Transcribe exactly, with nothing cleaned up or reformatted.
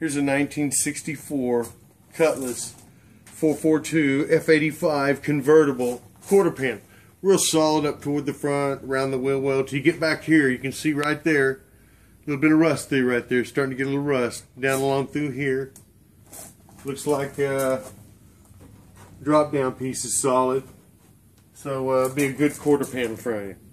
Here's a nineteen sixty-four Cutlass four forty-two F eighty-five convertible quarter pin. Real solid up toward the front, around the wheel well. Till you get back here, you can see right there, a little bit of rust through right there. Starting to get a little rust down along through here. Looks like uh, drop down piece is solid. So uh, be a good quarter pin in front of you.